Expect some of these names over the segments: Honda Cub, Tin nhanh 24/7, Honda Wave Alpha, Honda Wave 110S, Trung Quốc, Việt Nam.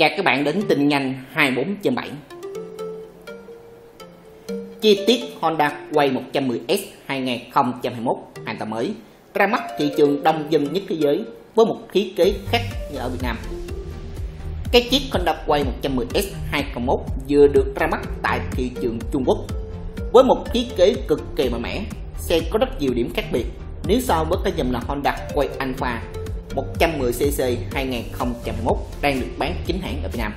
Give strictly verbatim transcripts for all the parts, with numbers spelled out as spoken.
Chào các bạn đến Tinnhanh hai mươi bốn trên bảy. Chi tiết Honda Wave một trăm mười S hai nghìn không trăm hai mươi mốt hàng tầm mới ra mắt thị trường đông dân nhất thế giới với một khí kế khác như ở Việt Nam. Cái chiếc Honda Wave một trăm mười S hai không hai mốt vừa được ra mắt tại thị trường Trung Quốc với một khí kế cực kỳ mạnh mẽ. Xe có rất nhiều điểm khác biệt nếu so với cái dòng là Honda Wave Alpha một trăm mười xê xê hai nghìn không trăm hai mươi mốt đang được bán chính hãng ở Việt Nam.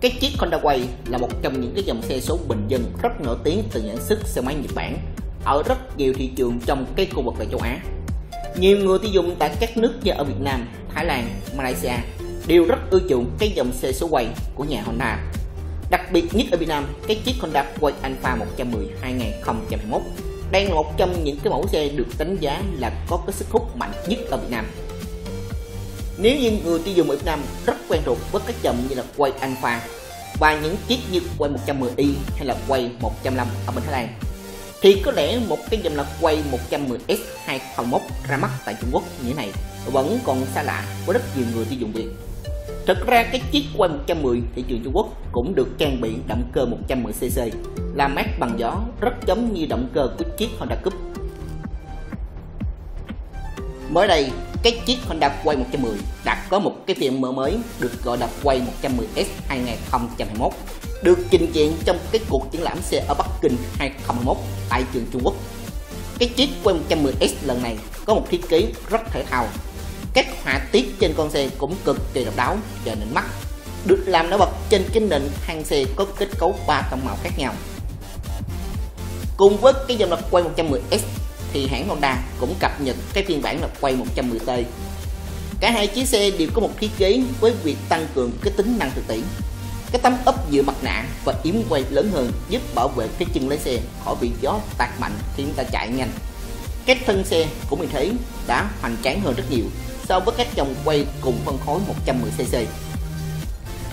Cái chiếc Honda Wave là một trong những cái dòng xe số bình dân rất nổi tiếng từ nhãn sức xe máy Nhật Bản ở rất nhiều thị trường trong cái khu vực là châu Á. Nhiều người tiêu dùng tại các nước như ở Việt Nam, Thái Lan, Malaysia đều rất ưa chuộng cái dòng xe số Wave của nhà Honda. Đặc biệt nhất ở Việt Nam, cái chiếc Honda Wave Alpha một trăm mười hai nghìn không trăm hai mươi mốt đang là một trong những cái mẫu xe được đánh giá là có cái sức hút mạnh nhất ở Việt Nam. Nếu như người tiêu dùng ở Việt Nam rất quen thuộc với các dòng như là Wave Alpha và những chiếc như Wave một trăm mười i hay là Wave một trăm lẻ năm ở bên Thái Lan, thì có lẽ một cái dòng là Wave một trăm mười S hai không hai mốt ra mắt tại Trung Quốc như thế này vẫn còn xa lạ với rất nhiều người tiêu dùng Việt. Thực ra cái chiếc Wave một trăm mười thị trường Trung Quốc cũng được trang bị động cơ một trăm mười xê xê làm mát bằng gió, rất giống như động cơ của chiếc Honda Cub. Mới đây, cái chiếc Honda Wave một trăm mười đã có một cái phiên bản mới được gọi là Wave một trăm mười S hai nghìn không trăm hai mươi mốt, được trình diện trong cái cuộc triển lãm xe ở Bắc Kinh hai không hai mốt tại trường Trung Quốc. Cái chiếc Wave một trăm mười S lần này có một thiết kế rất thể thao. Các họa tiết trên con xe cũng cực kỳ độc đáo và nịnh mắt, được làm nổi bật trên cái nền thân xe có kết cấu ba tông màu khác nhau. Cùng với cái dòng là Wave một trăm mười S thì hãng Honda cũng cập nhật cái phiên bản là Wave một trăm mười T. Cả hai chiếc xe đều có một thiết kế với việc tăng cường cái tính năng thực tiễn. Cái tấm ốp giữa mặt nạ và yếm quay lớn hơn giúp bảo vệ cái chân lái xe khỏi bị gió tạt mạnh khi chúng ta chạy nhanh. Cái thân xe cũng như thế đã hoành tráng hơn rất nhiều so với các dòng quay cùng phân khối một trăm mười xê xê.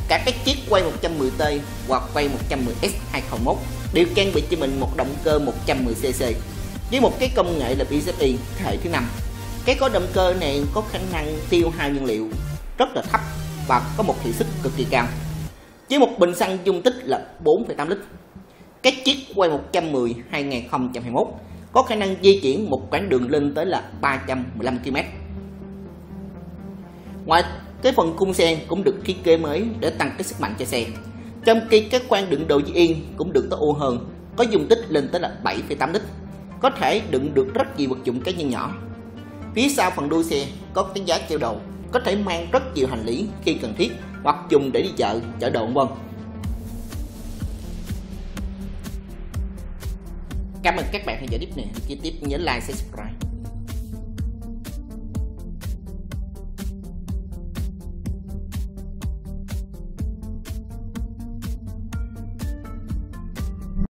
Cả các chiếc Wave một trăm mười T hoặc Wave một trăm mười S hai không hai mốt đều trang bị cho mình một động cơ một trăm mười xê xê với một cái công nghệ là pê ép i thế hệ thứ năm. Cái có động cơ này có khả năng tiêu hao nhiên liệu rất là thấp và có một hiệu suất cực kỳ cao, với một bình xăng dung tích là bốn phẩy tám lít. Các chiếc Wave một trăm mười hai nghìn không trăm hai mươi mốt có khả năng di chuyển một quãng đường lên tới là ba trăm mười lăm ki lô mét. Ngoài cái phần khung xe cũng được thiết kế mới để tăng cái sức mạnh cho xe, trong khi các khoang đựng đồ yên cũng được tối ưu hơn, có dung tích lên tới là bảy phẩy tám lít, có thể đựng được rất nhiều vật dụng cá nhân nhỏ. Phía sau phần đuôi xe có cái giá treo đầu, có thể mang rất nhiều hành lý khi cần thiết hoặc dùng để đi chợ, chở đồ vân vân. Cảm ơn các bạn theo dõi clip này. Khi tiếp nhớ like, subscribe.